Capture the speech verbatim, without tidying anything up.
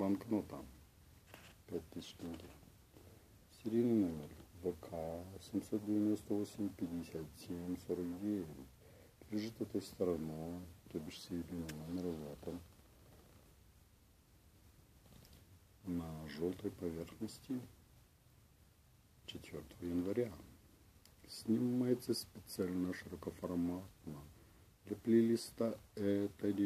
банкнота пять тысяч тенге. Серийный номер вэ ка семь девять восемь пять семь четыре девять. Лежит этой стороной, то бишь серийный номер лата. На желтой поверхности четвёртого января. Снимается специально широкоформатно. Для плейлиста этой